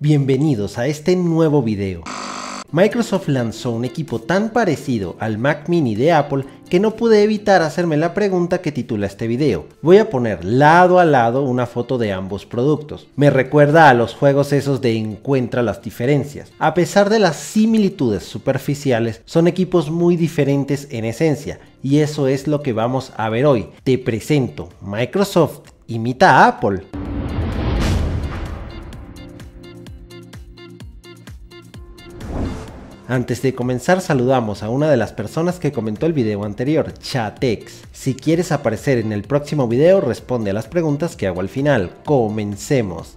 Bienvenidos a este nuevo video. Microsoft lanzó un equipo tan parecido al Mac mini de Apple que no pude evitar hacerme la pregunta que titula este video. Voy a poner lado a lado una foto de ambos productos. Me recuerda a los juegos esos de encuentra las diferencias. A pesar de las similitudes superficiales, son equipos muy diferentes en esencia, y eso es lo que vamos a ver hoy. Te presento, Microsoft imita a Apple. Antes de comenzar, saludamos a una de las personas que comentó el video anterior, Chatex. Si quieres aparecer en el próximo video, responde a las preguntas que hago al final. Comencemos.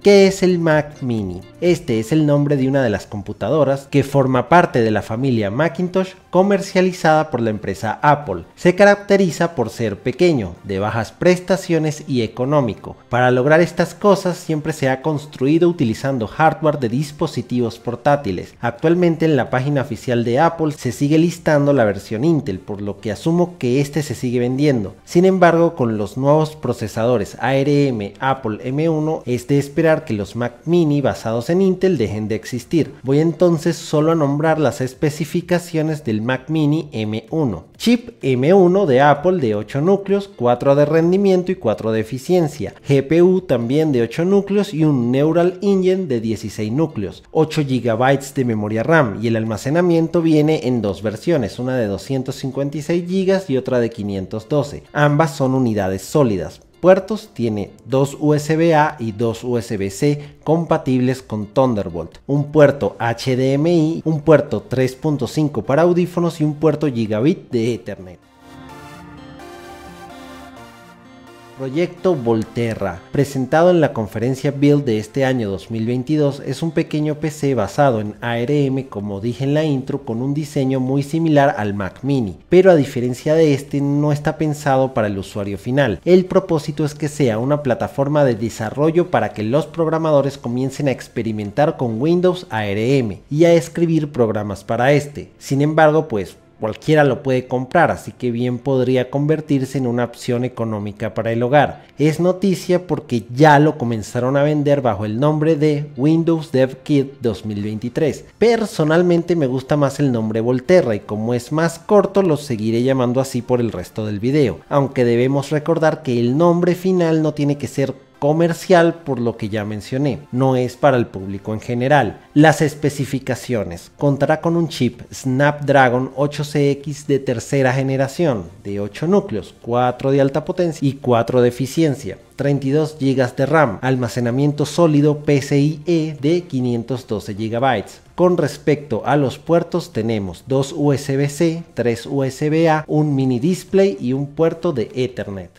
¿Qué es el Mac mini? Este es el nombre de una de las computadoras que forma parte de la familia Macintosh comercializada por la empresa Apple. Se caracteriza por ser pequeño, de bajas prestaciones y económico. Para lograr estas cosas siempre se ha construido utilizando hardware de dispositivos portátiles. Actualmente en la página oficial de Apple se sigue listando la versión Intel, por lo que asumo que este se sigue vendiendo. Sin embargo, con los nuevos procesadores ARM Apple M1 es de esperar que los Mac mini basados en Intel dejen de existir. Voy entonces solo a nombrar las especificaciones del Mac mini M1. Chip M1 de Apple de 8 núcleos, 4 de rendimiento y 4 de eficiencia. GPU también de 8 núcleos y un Neural Engine de 16 núcleos. 8 GB de memoria RAM y el almacenamiento viene en dos versiones, una de 256 GB y otra de 512. Ambas son unidades sólidas. Puertos tiene 2 USB-A y 2 USB-C compatibles con Thunderbolt, un puerto HDMI, un puerto 3.5 para audífonos y un puerto gigabit de Ethernet. Proyecto Volterra, presentado en la conferencia Build de este año 2022, es un pequeño PC basado en ARM, como dije en la intro, con un diseño muy similar al Mac mini, pero a diferencia de este no está pensado para el usuario final. El propósito es que sea una plataforma de desarrollo para que los programadores comiencen a experimentar con Windows ARM y a escribir programas para este. Sin embargo, pues cualquiera lo puede comprar, así que bien podría convertirse en una opción económica para el hogar. Es noticia porque ya lo comenzaron a vender bajo el nombre de Windows Dev Kit 2023. Personalmente me gusta más el nombre Volterra y como es más corto lo seguiré llamando así por el resto del video, aunque debemos recordar que el nombre final no tiene que ser comercial, por lo que ya mencioné, no es para el público en general. Las especificaciones: contará con un chip Snapdragon 8cx de tercera generación, de 8 núcleos, 4 de alta potencia y 4 de eficiencia, 32 GB de RAM, almacenamiento sólido PCIe de 512 GB. Con respecto a los puertos tenemos 2 USB-C, 3 USB-A, un mini display y un puerto de Ethernet.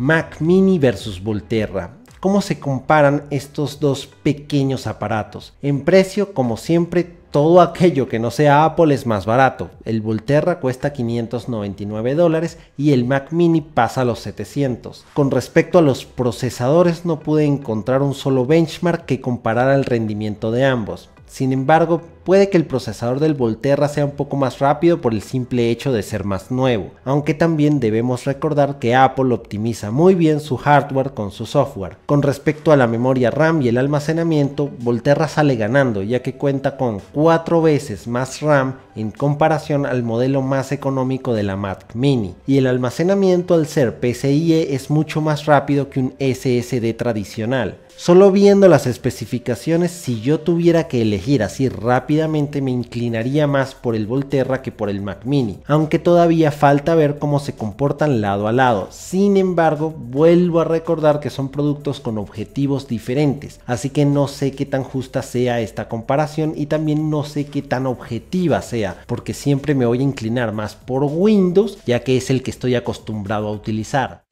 Mac mini versus Volterra. ¿Cómo se comparan estos dos pequeños aparatos? En precio, como siempre, todo aquello que no sea Apple es más barato. El Volterra cuesta $599 y el Mac mini pasa a los $700. Con respecto a los procesadores, no pude encontrar un solo benchmark que comparara el rendimiento de ambos. Sin embargo, puede que el procesador del Volterra sea un poco más rápido por el simple hecho de ser más nuevo, aunque también debemos recordar que Apple optimiza muy bien su hardware con su software. Con respecto a la memoria RAM y el almacenamiento, Volterra sale ganando, ya que cuenta con 4 veces más RAM en comparación al modelo más económico de la Mac mini, y el almacenamiento, al ser PCIe, es mucho más rápido que un SSD tradicional. Solo viendo las especificaciones, si yo tuviera que elegir así rápidamente, me inclinaría más por el Volterra que por el Mac mini, aunque todavía falta ver cómo se comportan lado a lado. Sin embargo, vuelvo a recordar que son productos con objetivos diferentes, así que no sé qué tan justa sea esta comparación y también no sé qué tan objetiva sea, porque siempre me voy a inclinar más por Windows, ya que es el que estoy acostumbrado a utilizar.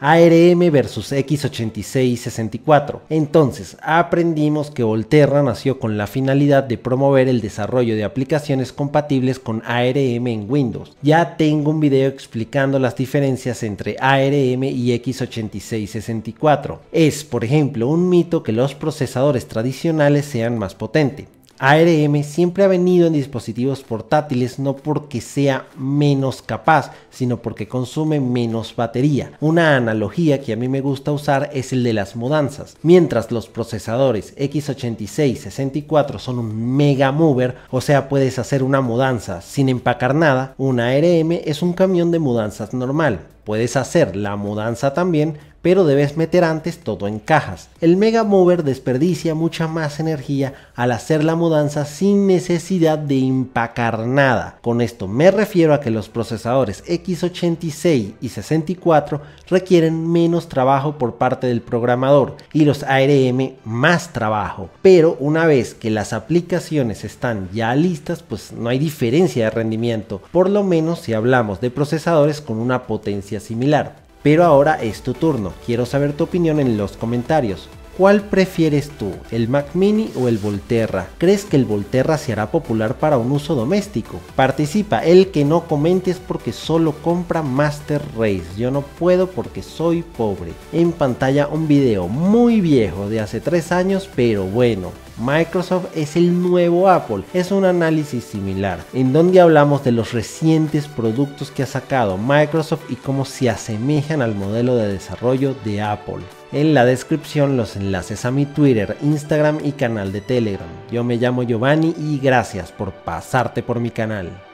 ARM versus x86-64. Entonces, aprendimos que Volterra nació con la finalidad de promover el desarrollo de aplicaciones compatibles con ARM en Windows. Ya tengo un video explicando las diferencias entre ARM y x86-64. Es, por ejemplo, un mito que los procesadores tradicionales sean más potentes. ARM siempre ha venido en dispositivos portátiles no porque sea menos capaz, sino porque consume menos batería. Una analogía que a mí me gusta usar es el de las mudanzas. Mientras los procesadores x86-64 son un mega mover, o sea, puedes hacer una mudanza sin empacar nada, una ARM es un camión de mudanzas normal. Puedes hacer la mudanza también, pero debes meter antes todo en cajas. El Mega Mover desperdicia mucha más energía al hacer la mudanza sin necesidad de empacar nada. Con esto me refiero a que los procesadores x86 y 64 requieren menos trabajo por parte del programador y los ARM más trabajo. Pero una vez que las aplicaciones están ya listas, pues no hay diferencia de rendimiento, por lo menos si hablamos de procesadores con una potencia similar. Pero ahora es tu turno, quiero saber tu opinión en los comentarios. ¿Cuál prefieres tú, el Mac Mini o el Volterra? ¿Crees que el Volterra se hará popular para un uso doméstico? Participa, el que no comentes porque solo compra Master Race, yo no puedo porque soy pobre. En pantalla un video muy viejo de hace 3 años, pero bueno. Microsoft es el nuevo Apple, es un análisis similar, en donde hablamos de los recientes productos que ha sacado Microsoft y cómo se asemejan al modelo de desarrollo de Apple. En la descripción los enlaces a mi Twitter, Instagram y canal de Telegram. Yo me llamo Giovanni y gracias por pasarte por mi canal.